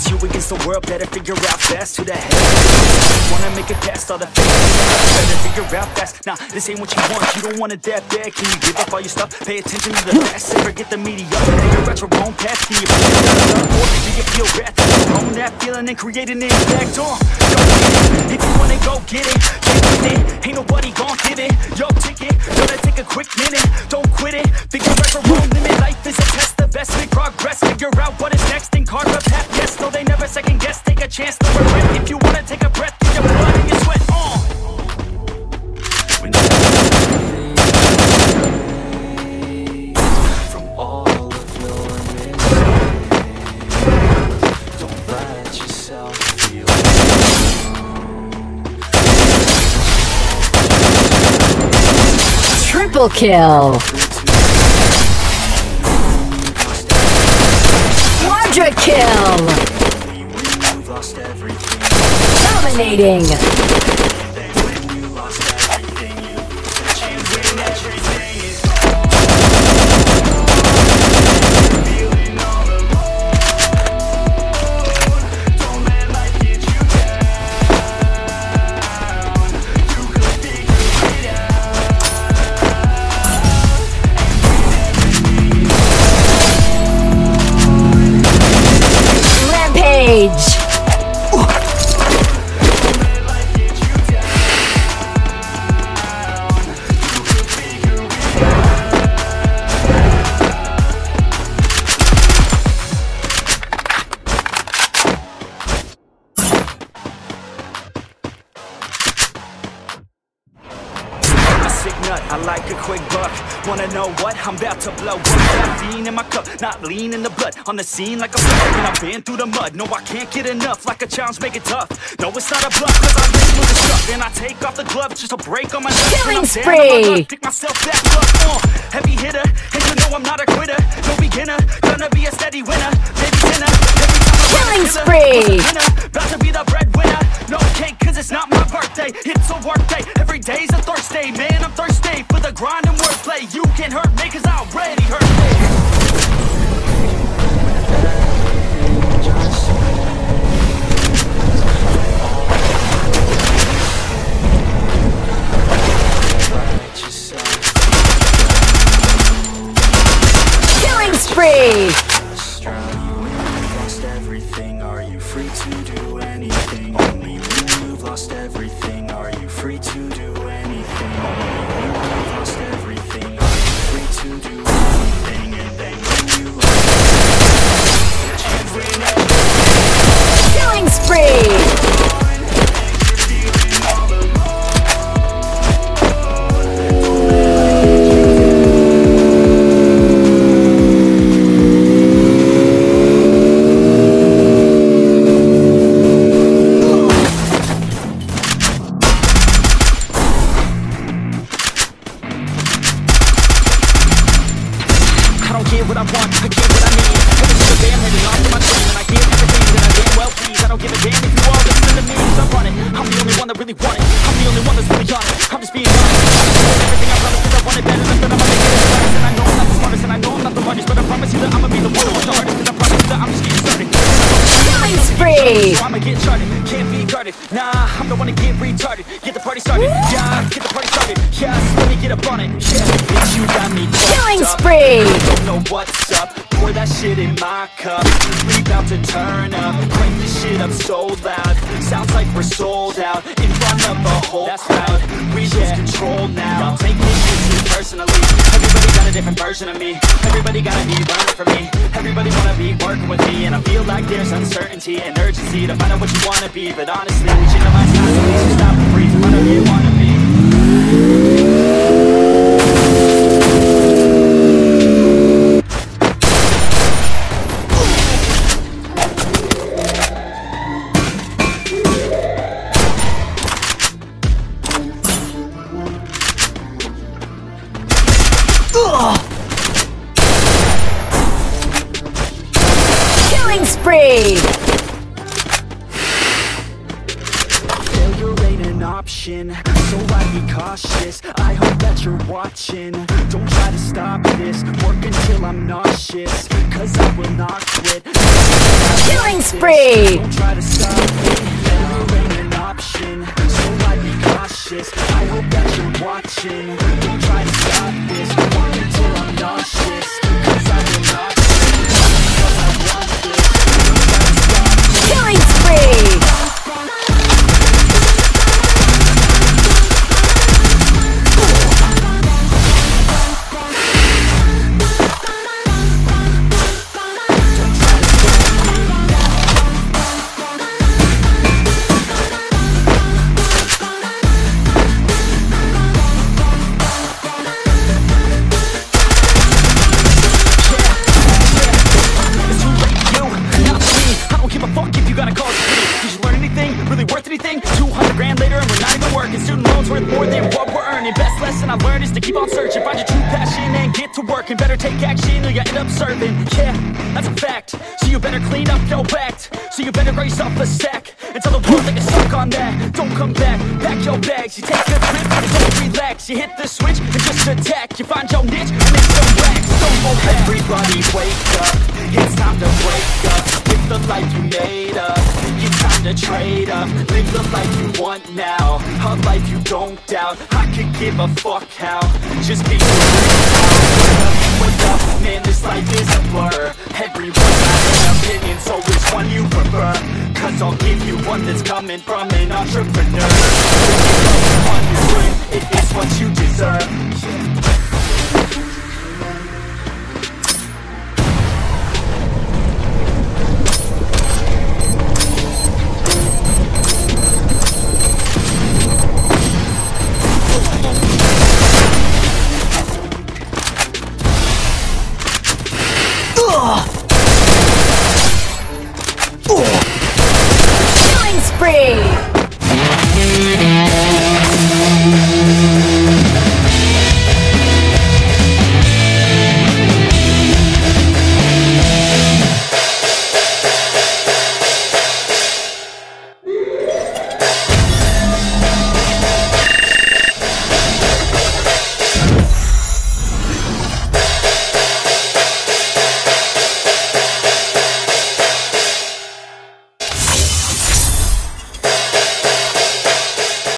It's you against the world, better figure out fast who the hell. Wanna make it past all the facts, better figure out fast. Nah, this ain't what you want, you don't want it that bad. Can you give up all your stuff, pay attention to the past, never get the media, figure out your own path. Can you feel wrath, own that feeling and create an impact? Or don't if you wanna go get it, get it. Ain't nobody gon' get it, yo ticket, gonna take a quick minute, don't quit it. Figure out your own limit, life is a test, the best we progress. Figure out what is next and carve a path, yes, no they never second guess. Take a chance, no regret, if you wanna take a breath, get your blood and your sweat on. When you fade from all of your mistakes, don't let yourself feel alone. Triple kill. Quadra kill. We've lost everything. Dominating. When you lost everything, you can't win everything is gone. Feeling all alone. Don't let life get you down. You could figure it out. Rampage. I like a quick buck, wanna know what? I'm about to blow up. Caffeine in my cup, not lean in the blood. On the scene like a fuck, and I've been through the mud. No, I can't get enough, like a challenge, make it tough. No, it's not a bluff, cause I've been through the stuff. And I take off the gloves, just a break on my nuts. Killing spree! Pick myself back up, heavy hitter. And you know I'm not a quitter, no beginner. Gonna be a steady winner, baby winner. Killing spree! About to be the breadwinner. No cake, cause it's not my birthday. It's a work day, every day's a Thursday. Man, I'm thirsty for the grind and wordplay. You can't hurt me, cause I already hurt me. Killing spree! Lost everything, are you free to do anything? Only when you've lost everything, are you free to do anything? Only when you've lost everything, are you free to do anything? And then when you lost everything, killing spree! Nah, I'm the one to get retarded. Get the party started. Yeah, get the party started. Yeah, let me get up on it. Yeah, bitch, you got me killing spree. Don't know what's up. Pour that shit in my cup. We about to turn up. Crank this shit up so loud. Sounds like we're sold out in front of a whole crowd. We just control now. Don't take this shit too personally. Everybody got a different version of me. Everybody gotta be learning from me. Everybody wanna be working with me, and I feel like there's uncertainty and urgency to find out what you wanna be. But honestly, we should know my size, at least stop and breathe. Whatever you wanna be. Failure ain't an option, so I be cautious. I hope that you're watching. Don't try to stop this, work until I'm nauseous, cause I will not quit. Killing spree! Don't try to stop me, never ain't an option. So I be cautious, I hope that you're watching. Don't try to stop this, work until I'm nauseous. Cause I've been nauseous, cause I want this. Don't try to stop me. Killing spree! Give a fuck how, just be up, man, this life is a blur. Everyone's got an opinion, so which one you prefer? Cause I'll give you one that's coming from an entrepreneur. If it's what you deserve.